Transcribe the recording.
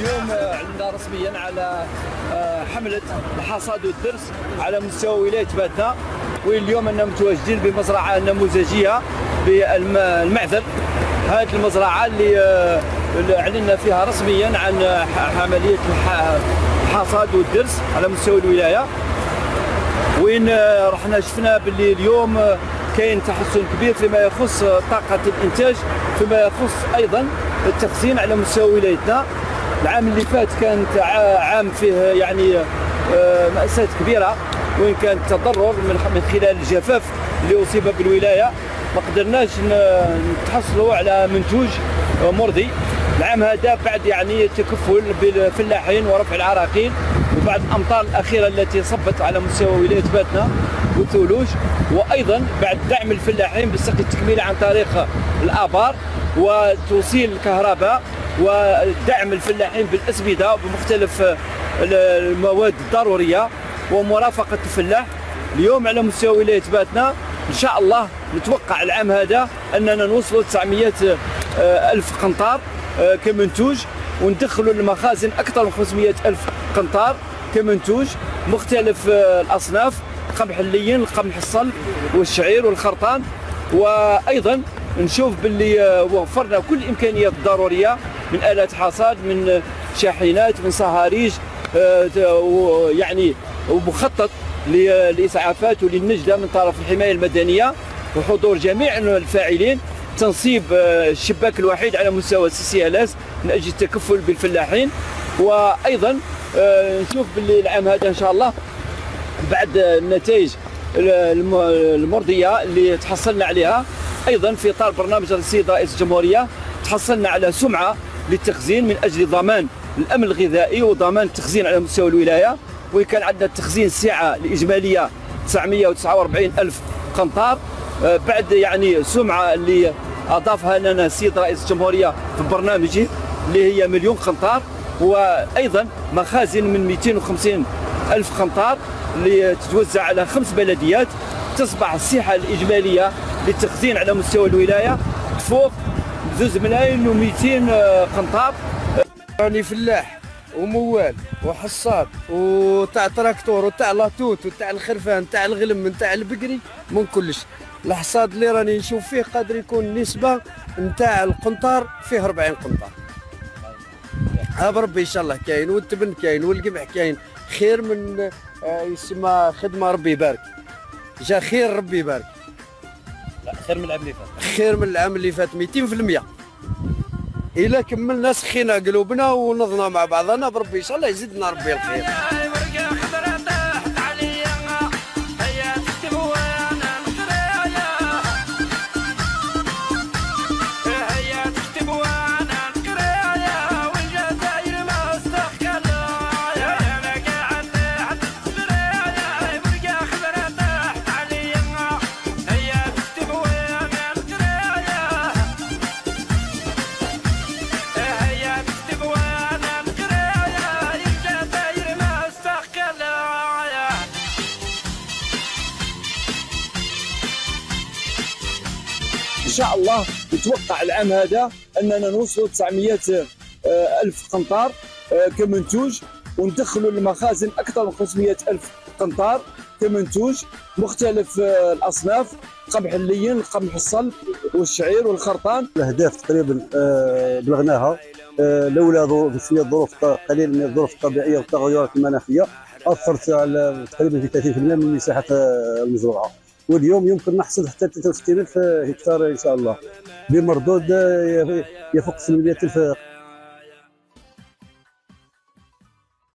اليوم عندنا رسميا على حملة الحصاد والدرس على مستوى ولاية باتنة، واليوم أننا متواجدين بمزرعة نموذجية بالمعذب. هذه المزرعة اللي أعلنا فيها رسميا عن عملية الحصاد والدرس على مستوى الولاية، وين رحنا شفنا باللي اليوم كاين تحسن كبير فيما يخص طاقة الإنتاج، فيما يخص أيضا التخزين على مستوى ولايتنا. العام اللي فات كان عام فيه يعني مأساة كبيرة، وين كان تضرر من خلال الجفاف اللي أصيب بالولاية، ما قدرناش نتحصلوا على منتوج مرضي. العام هذا بعد يعني تكفل بالفلاحين ورفع العراقيل وبعد الأمطار الأخيرة التي صبت على مستوى ولاية باتنة والثلوج، وأيضا بعد دعم الفلاحين بالسقي التكميلي عن طريق الآبار وتوصيل الكهرباء ودعم الفلاحين بالأسمدة وبمختلف المواد الضرورية ومرافقة الفلاح. اليوم على مستوى ولاية باتنة إن شاء الله نتوقع العام هذا أننا نوصلوا 900 ألف قنطار كمنتوج، وندخلوا للمخازن أكثر من 500 ألف قنطار كمنتوج، مختلف الأصناف: القمح اللين، القمح الصلب والشعير والخرطان. وأيضا نشوف باللي وفرنا كل الإمكانيات الضرورية من آلات حصاد، من شاحنات، من صهاريج، يعني ومخطط للإسعافات وللنجدة من طرف الحماية المدنية وحضور جميع الفاعلين. تنصيب الشباك الوحيد على مستوى CCLS من أجل التكفل بالفلاحين. وأيضا نشوف باللي العام هذا إن شاء الله بعد النتائج المرضية اللي تحصلنا عليها، أيضا في إطار برنامج السيد رئيس الجمهورية تحصلنا على سمعة للتخزين من أجل ضمان الأمن الغذائي وضمان التخزين على مستوى الولاية، وكان عندنا التخزين سعة الإجمالية 949 ألف قنطار. بعد يعني سمعة اللي أضافها لنا السيد رئيس الجمهورية في برنامجه اللي هي مليون قنطار، وأيضا مخازن من 250 ألف قنطار اللي تتوزع على 5 بلديات، تصبح السعة الإجمالية للتخزين على مستوى الولاية فوق 2,200,000 قنطار. راني فلاح وموال وحصاد وتاع تراكتور وتاع لاطوت وتاع الخرفان وتاع الغلم وتاع البقري من كلش. الحصاد اللي راني نشوف فيه قادر يكون نسبة نتاع القنطار فيه 40 قنطار. ها بربي ان شاء الله كاين، والتبن كاين، والقمح كاين، خير من يسمى خدمة ربي يبارك، جا خير ربي يبارك. لا خير من العام اللي فات، خير من العام اللي فات 200%. إلا كملنا سخينا قلوبنا ونضنا مع بعضنا بربي إن شاء الله يزيدنا ربي الخير. إن شاء الله نتوقع العام هذا أننا نوصلوا 900 ألف قنطار كمنتوج، وندخلوا للمخازن أكثر من 500 ألف قنطار كمنتوج، مختلف الأصناف: القمح اللين، القمح الصلب والشعير والخرطان. الأهداف تقريبا بلغناها لولا شوية ظروف قليل من الظروف الطبيعية والتغيرات المناخية أثرت على تقريبا في 30% من مساحة المزروعة، واليوم يمكن نحصد حتى 63,000 هكتار إن شاء الله بمردود يفوق 800,000 هكتار.